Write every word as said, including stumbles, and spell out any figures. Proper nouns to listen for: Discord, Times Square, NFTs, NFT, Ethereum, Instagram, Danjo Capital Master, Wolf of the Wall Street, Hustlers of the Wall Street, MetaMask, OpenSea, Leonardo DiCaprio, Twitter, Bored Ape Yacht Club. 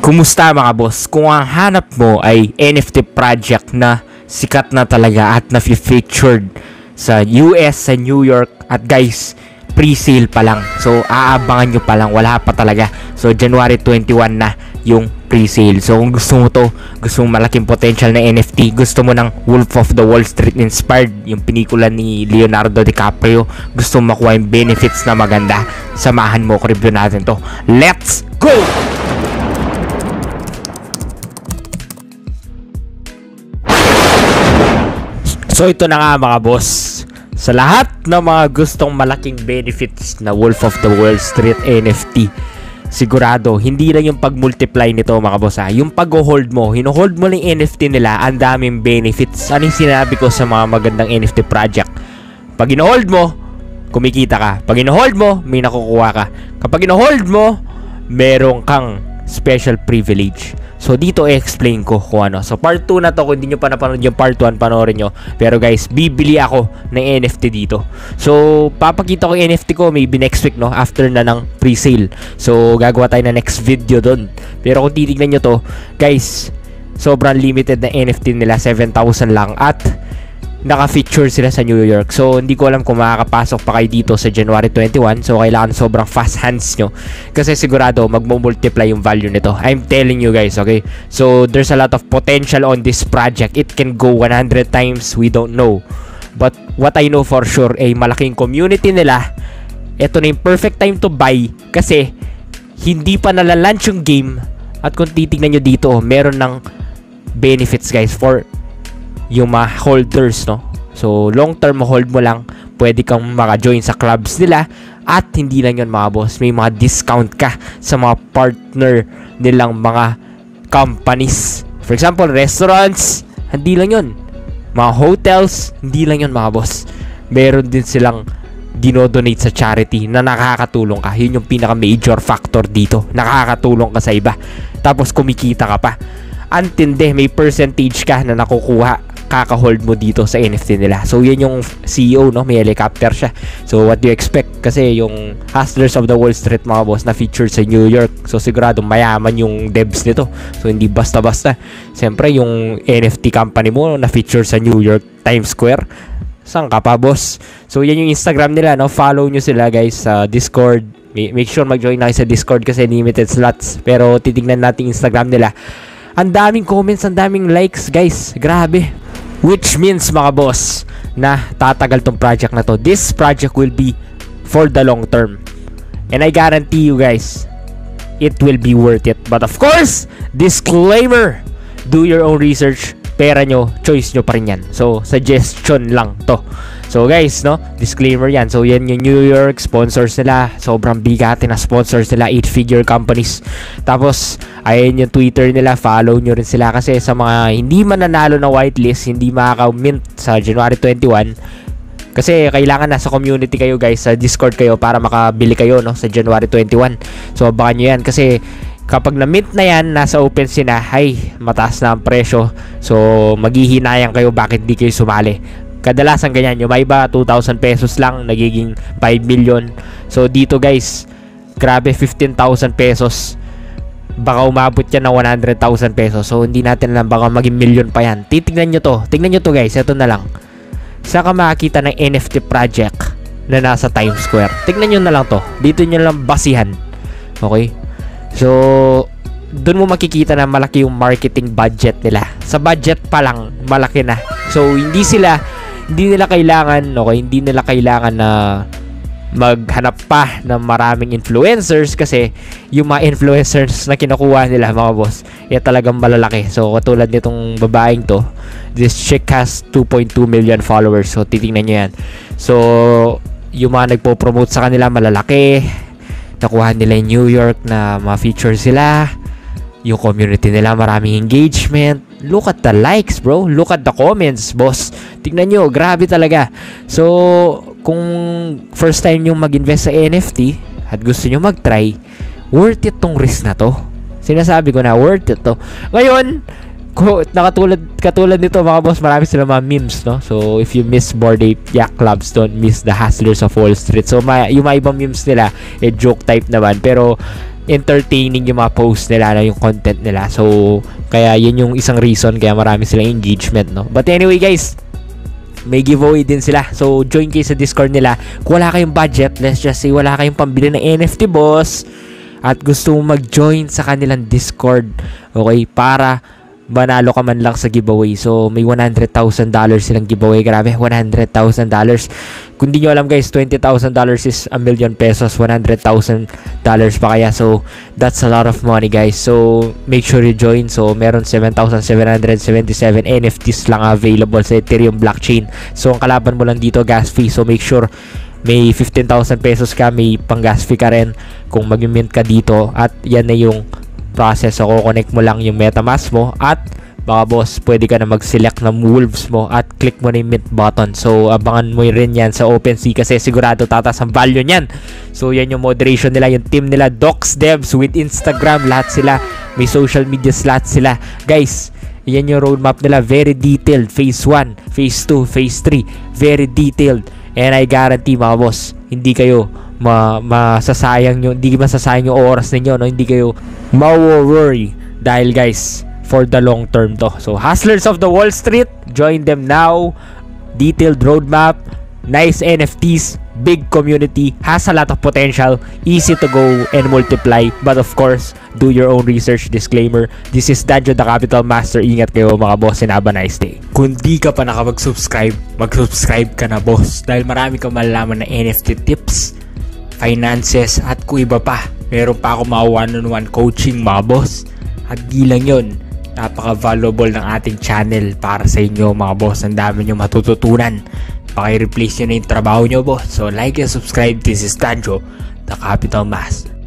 Kumusta mga boss? Kung ang hanap mo ay N F T project na sikat na talaga at na-featured sa U S, sa New York, at guys, pre-sale pa lang. So, aabangan nyo pa lang. Wala pa talaga. So, January twenty-one na yung pre-sale. So, kung gusto mo to, gusto mo malaking potential na N F T, gusto mo ng Wolf of the Wall Street inspired, yung pelikula ni Leonardo DiCaprio, gusto mo makuha yung benefits na maganda, samahan mo, review natin to. Let's go! So ito na nga mga boss, sa lahat ng mga gustong malaking benefits na Wolf of the Wall Street N F T, sigurado hindi lang yung pag-multiply nito mga boss ha, yung pag-hold mo, hinuhold mo lang yung N F T nila, ang daming benefits. Ano yung sinabi ko sa mga magandang N F T project? Pag hinuhold mo, kumikita ka. Pag hinuhold mo, may nakukuha ka. Kapag hinuhold mo, meron kang special privilege. So dito i-explain ko kung ano. So part two na to. Kung hindi nyo pa napanood yung part one, panoorin nyo. Pero guys, bibili ako ng N F T dito. So papakita ko yung N F T ko maybe next week, no? After na ng pre-sale. So gagawa tayo na next video doon. Pero kung titignan nyo to, guys, sobrang limited na N F T nila, seven thousand lang. At naka-feature sila sa New York. So hindi ko alam kung makakapasok pa kayo dito sa January twenty-one. So kailangan sobrang fast hands nyo, kasi sigurado mag-multiply yung value nito. I'm telling you guys, okay? So there's a lot of potential on this project. It can go one hundred times, we don't know. But what I know for sure, ay eh, malaking community nila. Ito na yung perfect time to buy, kasi hindi pa nalalunch yung game. At kung titignan nyo dito, meron ng benefits guys for yung mga holders, no? So long term hold mo lang, pwede kang maka-join sa clubs nila. At hindi lang yun mga boss, may mga discount ka sa mga partner nilang mga companies. For example, restaurants, hindi lang yun. Mga hotels, hindi lang yun mga boss. Meron din silang dinodonate sa charity na nakakatulong ka. Yun yung pinaka major factor dito, nakakatulong ka sa iba, tapos kumikita ka pa. Antinde, may percentage ka na nakukuha kaka-hold mo dito sa N F T nila. So yan yung C E O, no? May helicopter siya. So what do you expect? Kasi yung Hustlers of the Wall Street mga boss na feature sa New York, so sigurado mayaman yung devs nito. So hindi basta-basta. Siyempre yung N F T company mo na feature sa New York Times Square, saan ka pa boss? So yan yung Instagram nila, no? Follow nyo sila guys sa Discord. Make sure mag-join na kayo sa Discord kasi limited slots. Pero titignan natin Instagram nila. Ang daming comments, ang daming likes guys, grabe. Which means mga boss na tatagal tong project na to. This project will be for the long term. And I guarantee you guys, it will be worth it. But of course, disclaimer, do your own research. Pera nyo, choice nyo pa rin yan. So suggestion lang to. So guys, no, disclaimer yan. So yan yung New York sponsors nila. Sobrang bigati na sponsors nila, eight figure companies. Tapos ayan yung Twitter nila, follow nyo rin sila. Kasi sa mga hindi mananalo na whitelist, hindi makaka-mint sa January twenty-one, kasi kailangan nasa community kayo guys, sa Discord kayo para makabili kayo, no, sa January twenty-one. So abangan nyo yan, kasi kapag na-mint na yan, nasa OpenSea na, ay mataas na ang presyo. So maghihinayang kayo bakit di kayo sumali. Kadalasan ganyan, yung may iba two thousand pesos lang nagiging five million. So dito guys, grabe, fifteen thousand pesos. Baka umabot yan ng one hundred thousand pesos. So hindi natin alam, baka maging million pa yan. Titignan nyo to, tignan nyo to guys, ito na lang. Saan ka makakita ng N F T project na nasa Times Square? Tignan nyo na lang to, dito nyo lang basihan. Okay, so doon mo makikita na malaki yung marketing budget nila. Sa budget pa lang, malaki na. So hindi sila, hindi nila kailangan, okay, hindi nila kailangan na maghanap pa ng maraming influencers, kasi yung mga influencers na kinukuha nila mga boss, yan talagang malalaki. So katulad nitong babaeng to, this chick has two point two million followers. So titingnan nyo yan. So yung mga nagpo-promote sa kanila malalaki, nakuha nila yung New York na ma-feature sila, yung community nila maraming engagement. Look at the likes bro, look at the comments boss. Tingnan nyo, grabe talaga. So kung first time nyo mag-invest sa N F T at gusto nyo mag-try, worth it tong risk na to. Sinasabi ko na worth it to. Ngayon, nakatulad, katulad nito mga boss, marami sila mga memes, no? So if you miss Bored Ape Yacht Club, don't miss the Hustlers of Wall Street. So may, yung mga ibang memes nila eh joke type naman, pero entertaining yung mga posts nila na yung content nila. So, kaya yun yung isang reason kaya marami silang engagement, no? But anyway, guys, may giveaway din sila. So, join kayo sa Discord nila. Kung wala kayong budget, let's just say wala kayong pambili ng N F T, boss, at gusto mo mag-join sa kanilang Discord, okay, para manalo ka man lang sa giveaway. So, may one hundred thousand dollars silang giveaway. Grabe, one hundred thousand dollars. Kung di nyo alam, guys, twenty thousand dollars is a million pesos. one hundred thousand dollars pa kaya. So, that's a lot of money, guys. So, make sure you join. So, meron seven thousand seven hundred seventy-seven N F Ts lang available sa Ethereum blockchain. So, ang kalaban mo lang dito, gas fee. So, make sure may fifteen thousand pesos ka, may pang-gas fee ka rin kung mag-mint ka dito. At yan na yung process. So, connect mo lang yung MetaMask mo at baka, boss, pwede ka na mag-select ng wolves mo at click mo na yung mint button. So, abangan mo rin yan sa OpenSea kasi sigurado tatas ang value niyan. So, yan yung moderation nila, yung team nila, docs, devs, with Instagram, lahat sila. May social medias, lahat sila. Guys, yan yung roadmap nila. Very detailed. Phase one, Phase two, Phase three. Very detailed. And I guarantee, mga boss, hindi kayo ma masasayang nyo, hindi masasayang yung oras ninyo, no? Hindi kayo ma-worry dahil, guys, for the long term to. So, Hustlers of the Wall Street, join them now. Detailed roadmap, nice N F Ts, big community, has a lot of potential, easy to go and multiply. But of course, do your own research. Disclaimer, this is Danjo the Capital Master. Ingat kayo, mga boss, and have a nice day. Kung di ka pa nakapag-subscribe, mag-subscribe ka na, boss, dahil marami kang malalaman na N F T tips, finances, at kung iba pa. Meron pa ako mga one-on-one coaching, mga boss. At di lang yun, napaka-valuable ng ating channel para sa inyo, mga boss. Ang dami nyo matututunan. Paki-replace nyo na yung trabaho nyo, boss. So, like and subscribe. This is Danjo, the Capital Master.